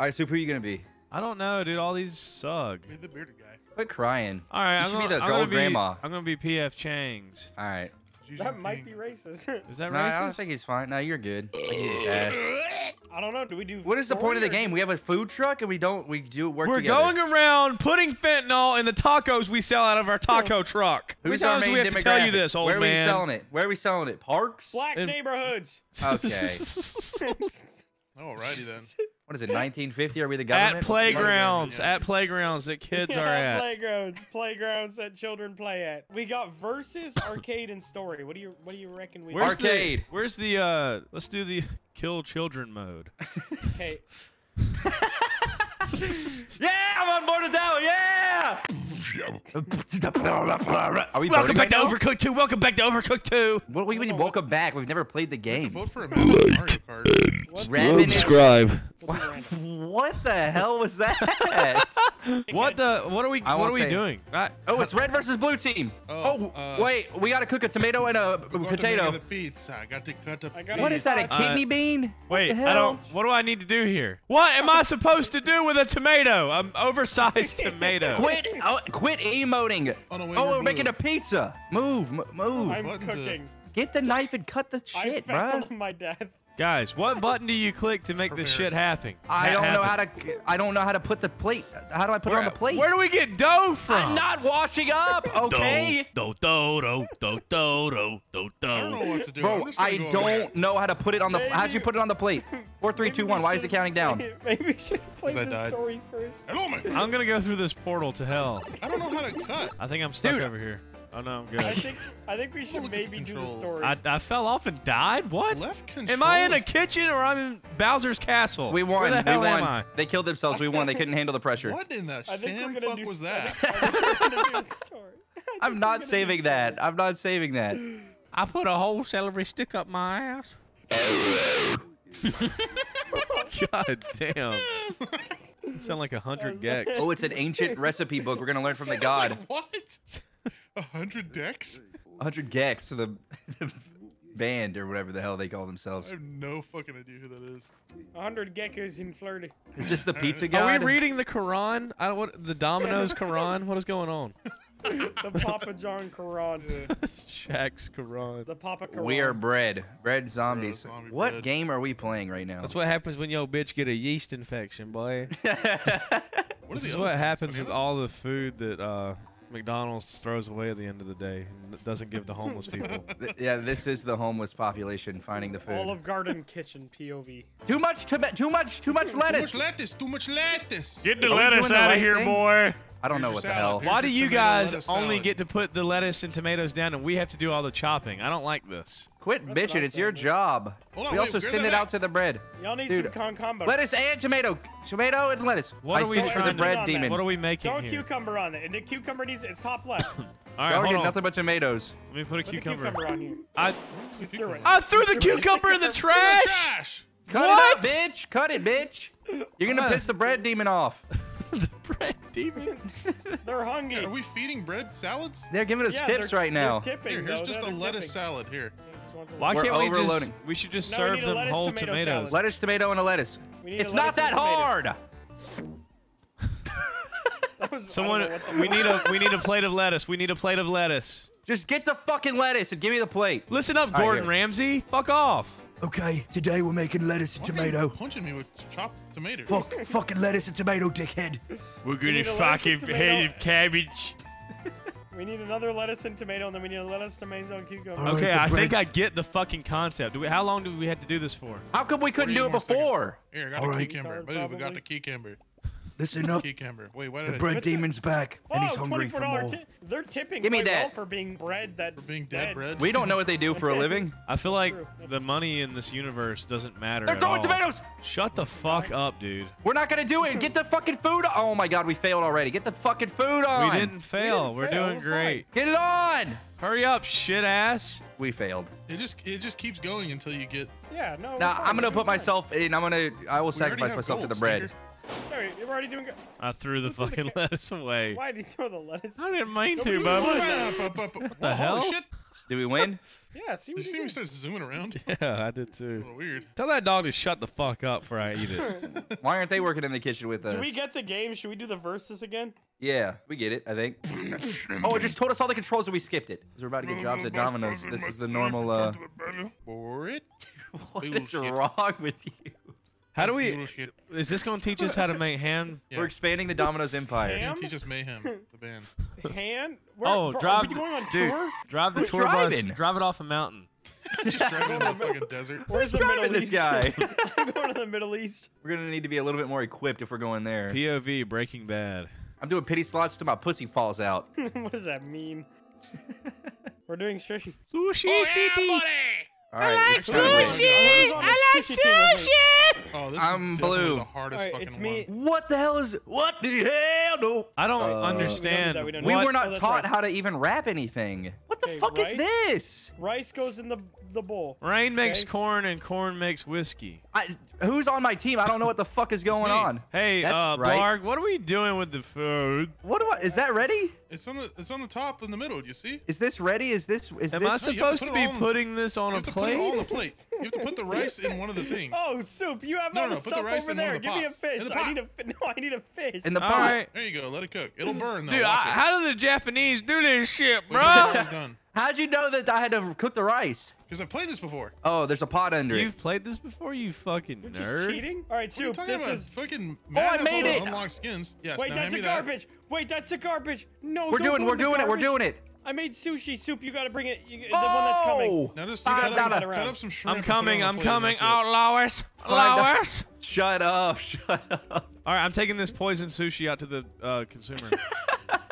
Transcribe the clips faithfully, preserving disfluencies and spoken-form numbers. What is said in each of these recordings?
All right, Soup, who are you gonna be? I don't know, dude. All these suck. Be the bearded guy. Quit crying. All right, you I'm should gonna, be the I'm gold grandma. Be, I'm gonna be P F. Changs. All right. That might be racist. Is that no, racist? I don't think he's fine. No, you're good. I, I don't know. Do we do? What is the point of the game? We have a food truck and we don't. We do work. We're together. going around putting fentanyl in the tacos we sell out of our taco truck. Who's How many times do we have to tell you this, old man? Where are we man? selling it? Where are we selling it? Parks? Black in neighborhoods. Okay. Alrighty then. What is it? nineteen fifty? Are we the government? At playgrounds. Yeah. At playgrounds that kids yeah, are at. At playgrounds. Playgrounds that children play at. We got versus, arcade, and story. What do you What do you reckon we? Where's arcade. The, where's the? Uh, let's do the kill children mode. Okay. Yeah, I'm on board with that one. Yeah. Are we welcome back right to now? Overcooked two. Welcome back to Overcooked two. What do you mean welcome back? We've never played the game. Vote for a like and subscribe. What the hell was that? What the? What are we? What are we doing? Right. Oh, it's red versus blue team. Oh, oh uh, wait, we gotta cook a tomato and a potato. The pizza. I got to cut the pizza. What is that? A uh, kidney bean? Wait, I don't. What do I need to do here? What am I supposed to do with a tomato? An oversized tomato. Quit! Oh, quit emoting. Oh, we're blue. making a pizza. Move, move. I'm cooking. Get the knife and cut the shit, bro. I found my death. Guys, what button do you click to make Prepare. this shit happen? I don't happen. know how to. I don't know how to put the plate. How do I put where, it on the plate? Where do we get dough from? I'm not washing up. Okay. Dough, dough, dough, dough, dough, dough, dough. I don't know what to do. Bro, I don't around. know how to put it on the. Maybe, how'd you put it on the plate? Four, three, two, one. Why is it counting down? Maybe we should play the died. story first. Hello, man. I'm gonna go through this portal to hell. I don't know how to cut. I think I'm stuck Dude. over here. Oh no, I'm good. I think I think we should maybe do the story. I, I fell off and died. What? Left am I in a kitchen or I'm in Bowser's castle? We won. Where the hell we won. Am I? They killed themselves. We won. They couldn't handle the pressure. What in the Sam fuck do, was that? I'm not saving that. I'm not saving that. I put a whole celery stick up my ass. God damn. It sound like a hundred gecs. Oh, it's an ancient recipe book. We're gonna learn from the god. Like, what? one hundred decks? one hundred gecs to the, the band or whatever the hell they call themselves. I have no fucking idea who that is. one hundred geckos in Flirty. Is this the pizza guy? Are we reading the Quran? I what the Domino's Quran? What is going on? The Papa John Quran. Shaq's Quran. The Papa Quran. We are bread. Bread zombies. Bro, zombie what bread. game are we playing right now? That's what happens when your bitch get a yeast infection, boy. What is this is what happens with all the food that... Uh, McDonald's throws away at the end of the day and doesn't give to homeless people. Yeah, this is the homeless population finding the food. Olive Garden kitchen P O V. Too much tomato, too much, too much lettuce. Too much lettuce, too much lettuce. Get the Are lettuce out the right of here, thing? boy. I don't Here's know what salad. the hell. Here's Why do you guys only get to put the lettuce and tomatoes down and we have to do all the chopping? I don't like this. Quit That's bitching, it's your job. Hold we on, also wait, send it out to the bread. Y'all need Dude. some con combo. Lettuce and tomato. Tomato and lettuce. What I are we for the bread demon. That. What are we making Don't here? cucumber on it. And the cucumber needs it's top left. All right, hold on. Nothing but tomatoes. Let me put a put cucumber. cucumber on here. I, you threw it. I threw the cucumber in the trash. Cut what? it up, bitch. Cut it, bitch. You're gonna piss the bread demon off. The bread demon. They're hungry. Yeah, are we feeding bread salads? They're giving us yeah, tips right now. Tipping, here, here's though. just they're a lettuce tipping. salad here. Why can't We're we overloading. just? We should just no, serve them lettuce, whole tomato tomatoes. Salad. Lettuce, tomato, and a lettuce. It's not that hard. that was, Someone, we need a we need a plate of lettuce. We need a plate of lettuce. Just get the fucking lettuce and give me the plate. Listen up, Gordon right, Ramsay. Fuck off. Okay, today we're making lettuce and Why tomato. Punching me with chopped tomato. Fuck, fucking lettuce and tomato, dickhead. We're gonna fucking head of cabbage. We need another lettuce and tomato, and then we need a lettuce, tomato, and cucumber. Right, okay, I bread. think I get the fucking concept. Do we? How long do we have to do this for? How come we couldn't do it before? Here, I got All the right. cucumber. Move, we got the cucumber. Listen up. Wait, what the bread demon's back, and he's hungry for more. They're tipping Give me that. Well for being bread that for being dead, dead bread. We don't know what they do for a living. I feel like the money in this universe doesn't matter They're at throwing all. tomatoes! Shut the fuck up, dude. We're not gonna do it. Get the fucking food on. Oh my god, we failed already. Get the fucking food on. We didn't fail. We didn't We're fail. doing We're great. Fine. Get it on! Hurry up, shit ass. We failed. It just it just keeps going until you get... Yeah, no. Now, I'm gonna put myself in. I'm gonna... I will sacrifice myself to the bread. Sorry, you're already doing good. I threw the Let's fucking the lettuce away. Why did you throw the lettuce? I didn't mean Nobody to, Bubba. What the hell? Holy shit. Did we win? Yeah, see what you, you see me zooming around? Yeah, I did too. Weird. Tell that dog to shut the fuck up before I eat it. Why aren't they working in the kitchen with us? Do we get the game? Should we do the versus again? Yeah, we get it, I think. Oh, it just told us all the controls and we skipped it. Because we're about to get jobs at Domino's. This is the normal, uh... What is wrong with you? How do we... Is this going to teach us how to make ham? Yeah. We're expanding the Domino's empire. Ham? Teach us mayhem, the band. Ham? Oh, bro, drive, are we going on dude, tour? Drive the Who's tour driving? bus. Drive it off a mountain. Just driving in the fucking desert. Where's the Middle East? This guy? I'm going to the Middle East. We're going to need to be a little bit more equipped if we're going there. P O V, Breaking Bad. I'm doing pity slots till my pussy falls out. What does that mean? We're doing sushi. Sushi oh, city. Yeah, All right, I like sushi! I like sushi! Oh, this I'm is blue. The hardest right, fucking it's me. One. What the hell is... What the hell? No. I don't uh, understand. We, don't we were not oh, taught right. how to even wrap anything. What the okay, fuck rice, is this? Rice goes in the, the bowl. Rain makes okay. corn and corn makes whiskey. I, who's on my team? I don't know what the fuck is going on. Hey, That's uh, right. Blarg, what are we doing with the food? What do I... Is that ready? It's on the it's on the top in the middle, you see? Is this ready? Is this... Is Am this, I supposed no, to, to be putting this on a plate? Put it all on the plate. You have to put the rice in one of the things. Oh, soup! You have no, all no, the stuff the rice over in there. One of the Give pots. me a fish. The I need a no. I need a fish. In the pot. Right. There you go. Let it cook. It'll burn. Though. Dude, I, it. how do the Japanese do this shit, bro? Done. How'd you know that I had to cook the rice? Because I've played this before. Oh, there's a pot under You've it. You've played this before, you fucking You're nerd. You're just cheating? All right, soup. This about? is fucking. Oh, I made it. Unlock skins. Yes, Wait, that's the garbage. That. Wait, that's the garbage. No. We're doing. We're doing it. We're doing it. I made sushi soup. You gotta bring it. You, the oh, one that's coming. Now just cut up, cut up some shrimp. I'm coming. I'm coming. Oh, Lois. Lois. Shut up. Shut up. All right, I'm taking this poison sushi out to the uh, consumer.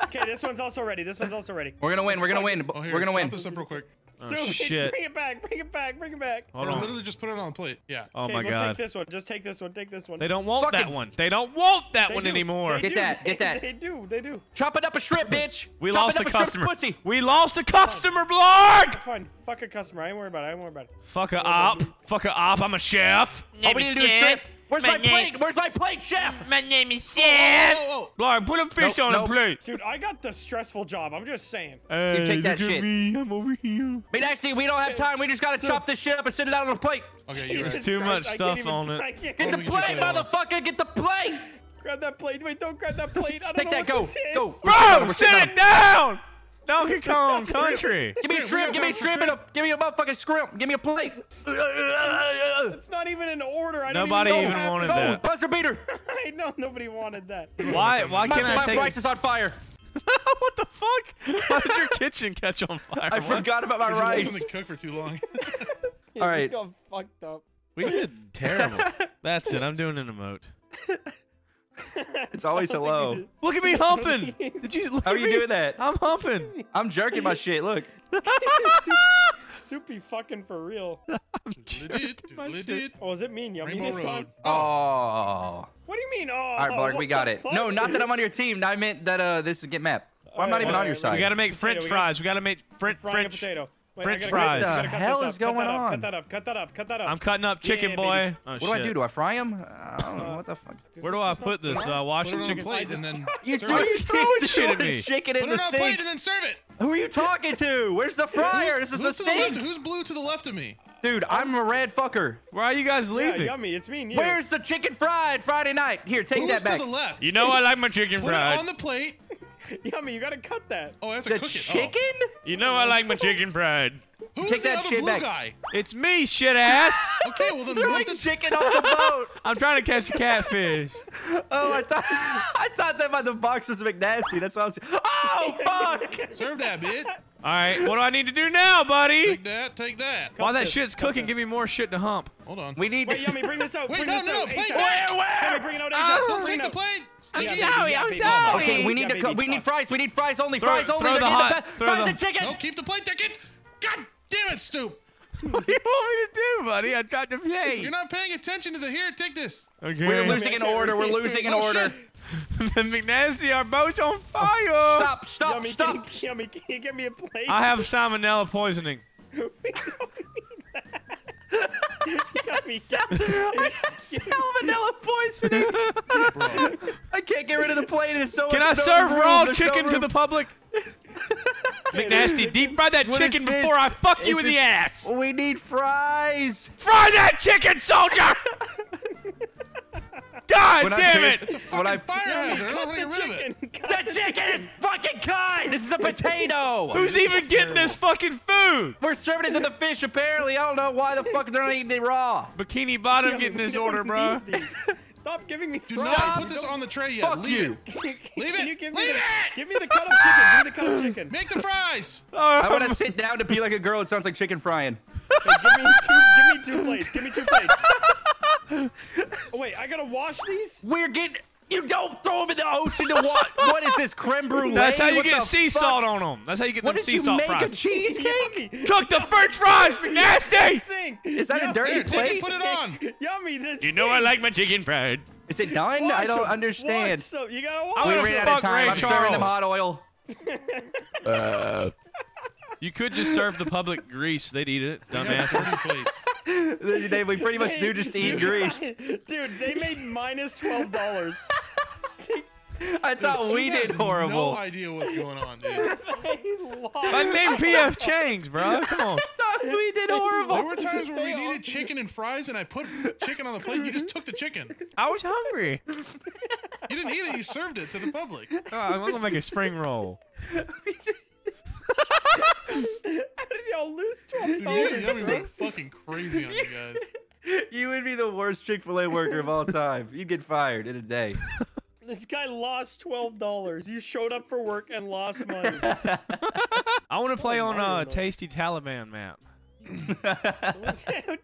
Okay, this one's also ready. This one's also ready. We're gonna win. We're gonna win. Oh, here, We're gonna win. Chop this up real quick. Oh, so shit. Bring it back, bring it back, bring it back. Hold on. Literally just put it on the plate. Yeah. Oh okay, my we'll god. Take this one. Just take this one. Take this one. They don't want Fuck that it. one. They don't want that they one do. anymore. Get that. Get that. They, they do. They do. Chop it up a shrimp, bitch. We Chop lost a, a customer. Pussy. We lost a customer, Blarg. It's fine. Fuck a customer. I ain't worried about it. I ain't worried about it. Fuck a op. Fuck a op. I'm a chef. All we need to do is shrimp. Where's my, my plate? Where's my plate, chef? My name is Chef. Oh, oh, oh. Blarg, put a fish nope, on nope. the plate. Dude, I got the stressful job. I'm just saying. Hey, you take that shit. Me. I'm over here. But actually, we don't have time. We just gotta so, chop this shit up and sit it out on the plate. Okay, you're There's too much I stuff even, on it. Get the plate, motherfucker! Get the plate! Grab that plate. Wait, don't grab that plate. I don't Take know that. What go. This is. Go. Bro, Bro sit down. it down. Donkey Kong Country. Give me a shrimp. Give me a shrimp. And a, give me a motherfucking shrimp. Give me a plate. It's not even in order. I nobody even, even wanted that. Oh, buzzer beater. I know nobody wanted that. Why? Why can't my, I my take? My rice is on fire. What the fuck? How did your kitchen catch on fire? I what? forgot about my rice. You wasn't cooked for too long. Yeah, all right. You got fucked up. We did terrible. That's it. I'm doing an emote. It's always hello. Look at me humping. Did you look How at are you me? doing that? I'm humping. I'm jerking my shit. Look. Soupy fucking for real. I'm jerking my shit. Oh, is it mean? Yummy Road. Oh. What do you mean? Oh. All right, Blarg, we got it. Fuck? No, not that I'm on your team. I meant that uh, this would get map. Well, I'm not even on your side. We gotta make French fries. We gotta make French French. Wait, French fries. What the hell is going on? Cut that up, cut that up, cut that up. I'm cutting up chicken, yeah, boy. Oh, what shit. do I do? Do I fry them? I don't know. What the fuck? Where do I put this? Uh, wash the chicken. Plate and then you throw shit at me. Chicken in put the it on sink. plate and then serve it. Who are you talking to? Where's the fryer? This is the sink. The who's blue to the left of me? Dude, I'm a red fucker. Why are you guys leaving? Yeah, yummy, it's me and you. Where's the chicken fried Friday night? Here, take Who's that back. to the left? You know I like my chicken put fried. Put it on the plate. Yummy, you gotta cut that. Oh, I have to the cook chicken? it. chicken? Oh. You know I like my chicken fried. Who's Take the that other shit blue back. guy? It's me, shit ass. Okay, well then they're like the chicken off the boat. I'm trying to catch a catfish. Oh, I thought I thought that by the box was McNasty. That's what I was. Oh fuck! Serve that, bitch. All right, what do I need to do now, buddy? Take that, take that. While that shit's cooking, give me more shit to hump. Hold on. We need. Wait, Yummy, bring this out. Wait, bring no, this no, out. plate. Where, where? Bring it out. Oh. Don't take the plate. I'm sorry, I'm sorry. Okay, we need to. We need fries. We need fries only. Fries only. Throw the hot. Fries and chicken. No, keep the plate, chicken. God damn it, Stoop! What do you want me to do, buddy? I tried to play. You're not paying attention to the here. Take this. Okay. We're losing an order. We're losing an oh, order. The McNasty, our boat's on fire. Oh, stop! Stop! Yummy, stop! Can you, yummy, can you get me a plate? I have salmonella poisoning. We don't need that. Yummy, I have salmonella poisoning. I can't get rid of the plate. It's so. Can I serve raw chicken to the public? McNasty, deep fry that what chicken before I fuck is you in the ass. We need fries. Fry that chicken, soldier. God when damn I, it! It's a fucking I, fire yeah, hazard. I don't want to get rid of it. The, the chicken is fucking kind. This is a potato. Who's even getting terrible. this fucking food? We're serving it to the fish. Apparently, I don't know why the fuck they're not eating it raw. Bikini Bottom yeah, getting this order, bro. Stop giving me fries. Do not put this on the tray yet. Fuck Leave you. It. Leave it. You give Leave me it. The, give me the cut of chicken. Give me the cut of chicken. Make the fries. Oh, I want to sit down to pee like a girl. It sounds like chicken frying. So give me two. Give me two plates. Give me two plates. Oh, wait, I gotta wash these? We're getting... You don't throw them in the ocean to wash. What is this, creme brulee? That's how you what get sea fuck? salt on them. That's how you get what them sea salt fries. What did you make a cheesecake? Took the french fries, McNasty! Is that Yum, a dirty plate? Put it on. Yummy, this You know sink. I like my chicken fried. Is it done? Wash I don't them. understand. So you gotta wash we ran out of time. Ray I'm Charles. serving them hot oil. uh... You could just serve the public grease. They'd eat it, dumbasses. They, they, we pretty much they, do just eat dude, grease. I, dude, they made minus twelve dollars. I thought dude, we did horrible. No idea what's going on, dude. My name P F Changs, bro. Come on. I thought we did horrible. There were times where we needed chicken and fries, and I put chicken on the plate. You just took the chicken. I was hungry. You didn't eat it. You served it to the public. Oh, I'm gonna make a spring roll. How did y'all lose twelve dollars? Dude, Yummy went fucking crazy on you guys. You would be the worst Chick-fil-A worker of all time. You'd get fired in a day. This guy lost twelve dollars. You showed up for work and lost money. I want to play on a uh, Tasty Taliban map.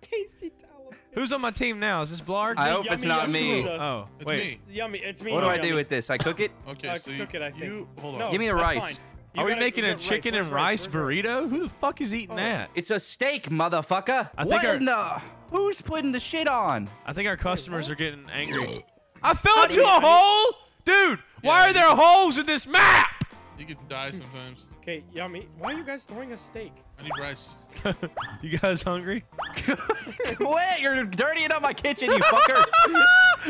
Tasty Taliban. Who's on my team now? Is this Blarg? I hope Yummy, it's not me. It's oh, it's wait. Me. Yummy, it's me. What do I Yummy. do with this? I cook it? Okay, uh, so cook you, it, I think. You, hold on. No, give me the rice. Fine. You Are we gotta, making a chicken rice, and rice, rice burrito? Who the fuck is eating oh. that? It's a steak, motherfucker. I think what our, in the... Who's putting the shit on? I think our customers Wait, are getting angry. I fell How into you, a hole? Dude, yeah, why are there can, holes in this map? You could die sometimes. Okay, Yummy, why are you guys throwing a steak? I need rice. You guys hungry? Wait, you're dirtying up my kitchen, you fucker. I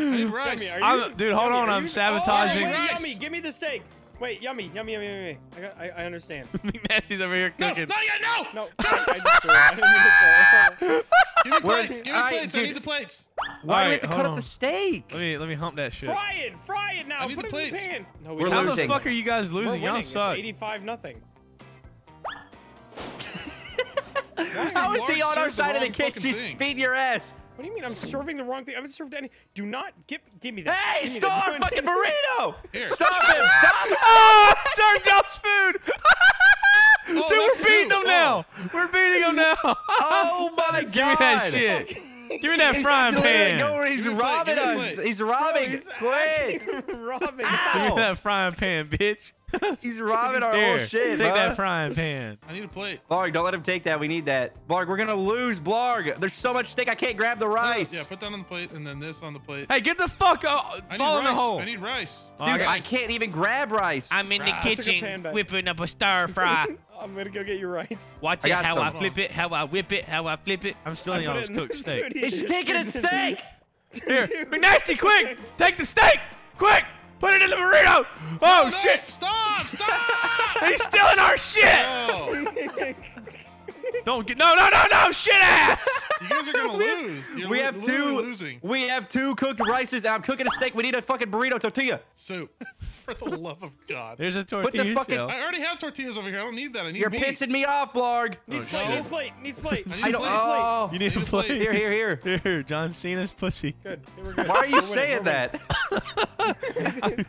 need rice. Yummy, I'm, dude, hold Yummy, on. I'm sabotaging. Oh, wait, wait, Yummy, give me the steak. Wait, Yummy, Yummy, Yummy, Yummy. I, got, I, I understand. McNasty's over here cooking. No, no, no! No, I just threw it. Give me plates, give me I, plates, dude. I need the plates. Why do we have to cut up the steak? Let me, let me hump that shit. Fry it, fry it now, I need put the it plates. in the pan. No, we We're How losing. the fuck are you guys losing? Y'all suck. It's eighty-five nothing. How is he on our side of the kitchen? She's feeding your ass. What do you mean I'm serving the wrong thing? I haven't served any. Do not give give me that. Hey, stop our fucking burrito! Here. Stop him! Stop him! Oh, I served us food! Oh, dude, we're beating them now! Oh. We're beating them now! Oh my god! Give me that shit! Okay. Give me that frying pan! Going, he's robbing us! He's robbing! No, he's Quit! robbing. Give me that frying pan, bitch! He's robbing our there. whole shit, Take bro. that frying pan. I need a plate. Blarg, don't let him take that. We need that. Blarg, we're going to lose, Blarg. There's so much steak, I can't grab the rice. Yeah, yeah, put that on the plate and then this on the plate. Hey, get the fuck out. Fall in the hole. I need rice. Dude, I, I can't even grab rice. I'm in the I kitchen whipping up a stir fry. I'm going to go get your rice. Watch it, I how some. I flip it, how I whip it, how I flip it. I'm still in y'all's cooked steak. It's taking a steak. Here, McNasty, quick. Take the steak. Quick. Put it in the burrito! Oh no, shit! No, stop! Stop! He's stealing our shit! No. Don't get no no no no shit ass! You guys are gonna lose. You're we have two. Losing. We have two cooked rices. And I'm cooking a steak. We need a fucking burrito tortilla. Soup. For the love of God. There's a tortilla. The fucking, I already have tortillas over here. I don't need that. I need. You're meat. pissing me off, Blarg. Needs oh, plate. Needs plate. Needs plate. I, I don't. Oh, you need, need a plate. plate. Here, here, here. Here, John Cena's pussy. Good. Here we're good. Why are you we're saying winning. that?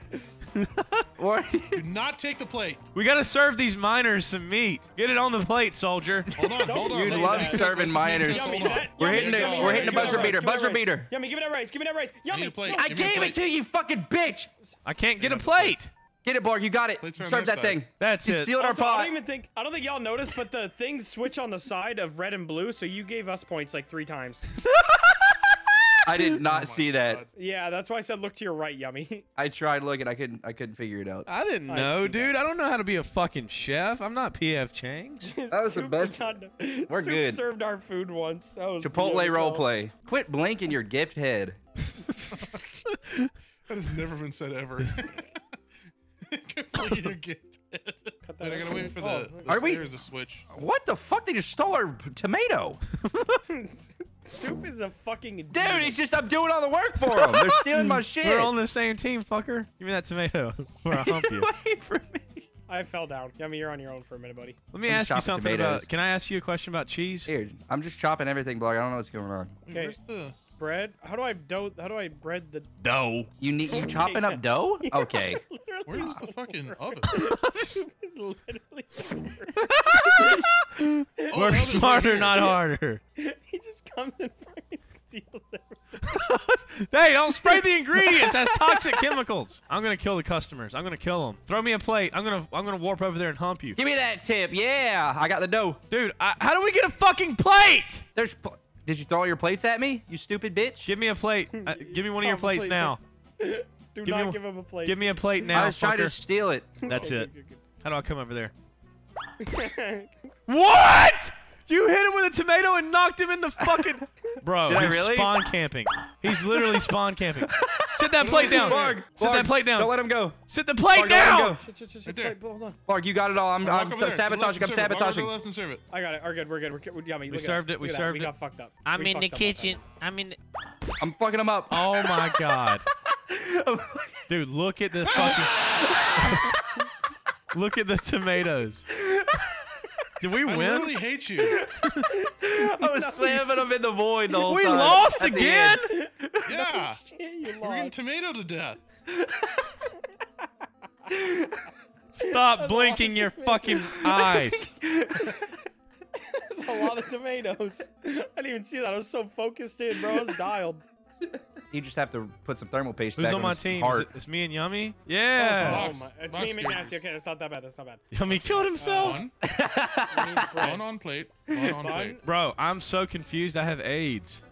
Do not take the plate. We gotta serve these miners some meat. Get it on the plate, soldier. Hold on, hold on. You love serving miners. Yummy, that, we're hitting the we're hitting the buzzer beater. Buzzer beater. Yummy, give me that rice. Give me that rice. Yummy. I gave it to you, fucking bitch. I can't get a plate. Get it, Blarg. You got it. Serve that thing. That's it. You sealed our pot. I don't even think I don't think y'all noticed, but the things switch on the side of red and blue, so you gave us points like three times. I did not oh see that. God. Yeah, that's why I said look to your right, Yummy. I tried looking. I couldn't. I couldn't figure it out. I didn't know, I dude. That. I don't know how to be a fucking chef. I'm not P F Changs. That was the best. We're Soup good. Served our food once. That was Chipotle role play. Quit blinking your gift head. That has never been said ever. Blinking your gift. Cut that. I gotta wait for the, the Are we? The switch. What the fuck? They just stole our tomato. Soup is a fucking dude. It's just I'm doing all the work for them. They're stealing my shit. We're on the same team, fucker. Give me that tomato. Or I'll hump you. Wait for me. I fell down. I mean, you're on your own for a minute, buddy. Let me I'm ask you something tomatoes. about. Can I ask you a question about cheese? Here, I'm just chopping everything, Blarg. I don't know what's going on. Okay. Where's the bread? How do I dough? How do I bread the dough? You need you chopping up dough? Okay. Where's the fucking oven? This is literally We're smarter, not harder. He just comes and fucking steals everything. Hey, don't spray the ingredients. That's toxic chemicals. I'm gonna kill the customers. I'm gonna kill them. Throw me a plate. I'm gonna I'm gonna warp over there and hump you. Give me that tip. Yeah, I got the dough, dude. I, how do we get a fucking plate? There's. Pl Did you throw all your plates at me, you stupid bitch? Give me a plate. Uh, give me one of your plates plate. now. Do give not me, give him a plate. Give me a plate now, I was trying to steal it. That's okay, it. Good, good. How do I come over there? What? You hit him with a tomato and knocked him in the fucking... Bro, Did he's really? spawn camping. He's literally spawn camping. Sit that plate down. Blarg, Sit Blarg, that plate down. Don't let him go. Sit the plate Blarg, down. Shit, shit, shit, shit, right plate, hold on. Blarg, you got it all. I'm, I'm sabotaging. I'm sabotaging. Blarg, left and serve it. I got it. We're good. We're good. We're good. We're good. Yummy. We, we served it. We served it. We got fucked up. I'm in the kitchen. I'm in the... I'm fucking him up. Oh, my God. Dude, look at this fucking... Look at the tomatoes. Did we win? I really hate you. I was no, slamming them in the void the whole we time. We lost At again? Yeah. Oh, shit, you lost. We're getting tomatoed to death. Stop That's blinking your fucking eyes. There's a lot of tomatoes. I didn't even see that. I was so focused in, bro. I was dialed. You just have to put some thermal paste. Who's back on my team? It, it's me and Yummy. Yeah. Oh, it's me and McNasty. Okay, that's not that bad. That's not bad. Yummy killed himself. Uh, one. one on plate. One on plate. Bro, I'm so confused. I have AIDS.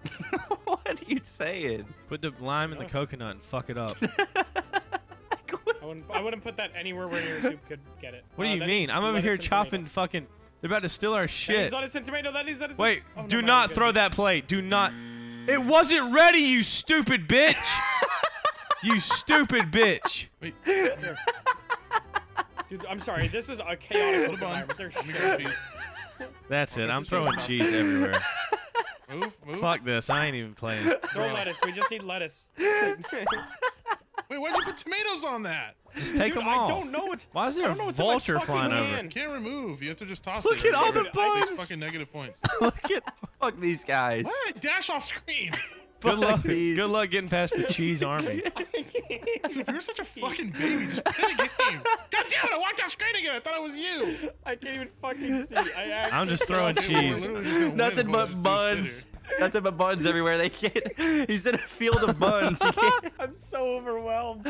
What are you saying? Put the lime in the coconut and fuck it up. I, wouldn't, I wouldn't put that anywhere where your soup could get it. What do uh, you mean? I'm over here chopping fucking. They're about to steal our shit. That is tomato. That is tomato. Wait, oh, no, do not throw that plate. Do not. It wasn't ready, you stupid bitch! You stupid bitch! Wait. Dude, I'm sorry, this is a chaotic little environment. There's shit. That's it, I'm throwing cheese everywhere. Move, move. Fuck this, I ain't even playing. Throw lettuce, we just need lettuce. Wait, why'd you put tomatoes on that? Just take Dude, them all. I don't know what's, Why is there a vulture flying over? You can't remove. You have to just toss Look it. Look at all the bones. These fucking negative points. Look at fuck these guys. Why did I dash off screen? Good luck. These. Good luck getting past the cheese army. So if you're such a fucking baby, just play the game. God damn it! I walked off screen again. I thought it was you. I can't even fucking see. I I'm just throwing cheese. Nothing but buns. Nothing but buns everywhere. They can't. He's in a field of buns. He can't. I'm so overwhelmed.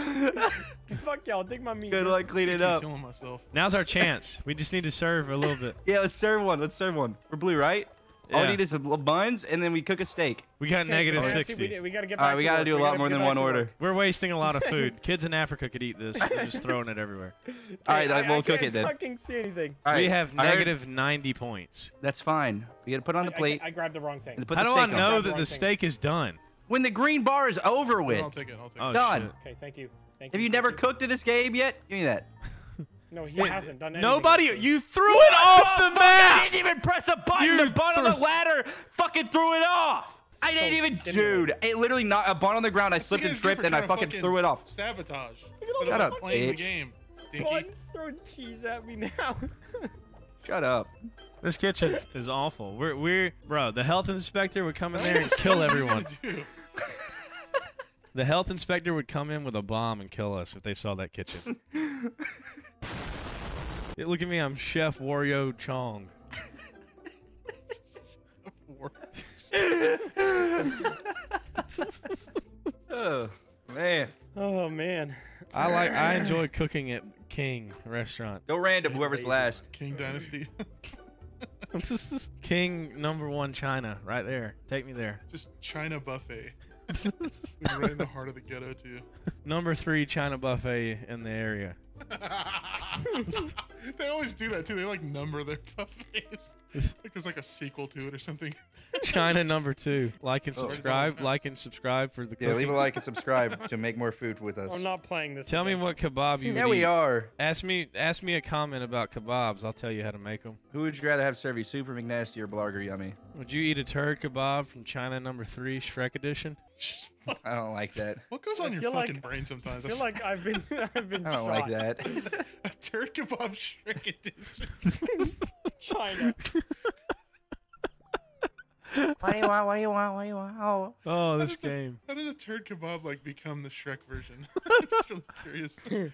Fuck y'all. Dig my meat. Good luck cleaning up. Killing myself. Now's our chance. We just need to serve a little bit. Yeah, let's serve one. Let's serve one. We're blue, right? Yeah. All we need is some buns, and then we cook a steak. We got okay, negative sixty. We, we gotta get back. All right, we gotta work. do a lot more than one order. We're wasting a lot of food. Kids in Africa could eat this. We're just throwing it everywhere. All right, I, we'll I cook it then. I can't fucking see anything. All right, we have negative ninety points. That's fine. We gotta put it on the plate. I, I, I grabbed the wrong thing. How do I know that the steak is done? When the green bar is over with. I'll take it. I'll take it. Done. Okay, thank you. Thank you. Have you never cooked in this game yet? Give me that. No, he Wait, hasn't done anything. Nobody, you threw what it off the, the map! I didn't even press a button. You the bun on the ladder fucking threw it off. So I didn't even, stimulated. dude. It literally knocked a bun on the ground. I slipped and tripped, and I fucking, fucking threw it off. Sabotage. Shut up, playing bitch. The game. Stinky. Bun's throwing cheese at me now. Shut up. This kitchen is awful. We're, we're, bro. The health inspector would come in there and kill everyone. The health inspector would come in with a bomb and kill us if they saw that kitchen. Yeah, look at me, I'm Chef Wario Chong. Oh man. Oh man. I like I enjoy cooking at King restaurant. Go random, whoever's last. King Dynasty. King number one China, right there. Take me there. Just China buffet. Right in the heart of the ghetto too. Number three China buffet in the area. They always do that too. They like number their buffets. Like there's like a sequel to it or something. China number two. Like and subscribe. Oh. Like and subscribe for the. Yeah, cooking. Leave a like and subscribe to make more food with us. I'm not playing this. Tell today. me what kebab you. Yeah, would we eat. are. Ask me. Ask me a comment about kebabs. I'll tell you how to make them. Who would you rather have serve you, Super McNasty or Blarger Yummy? Would you eat a turd kebab from China number three, Shrek edition? I don't like that. What goes on I your fucking like, brain sometimes? I feel like I've been. I've been I don't shot. like that. A turd kebab Shrek edition. China. What do you want? What do you want? What do you want? Oh, this how game. A, how does a turd kebab like become the Shrek version? I'm just really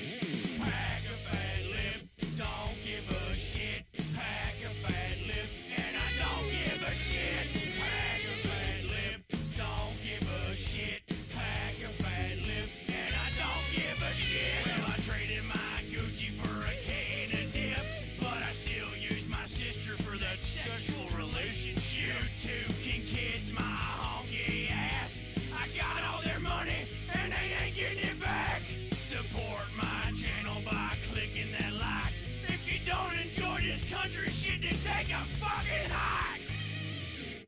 curious.